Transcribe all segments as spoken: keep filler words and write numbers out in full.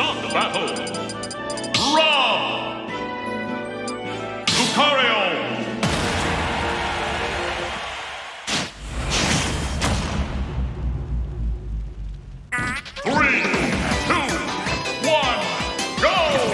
Start the battle! Ram! Lucario! Three, two, one, go!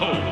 home.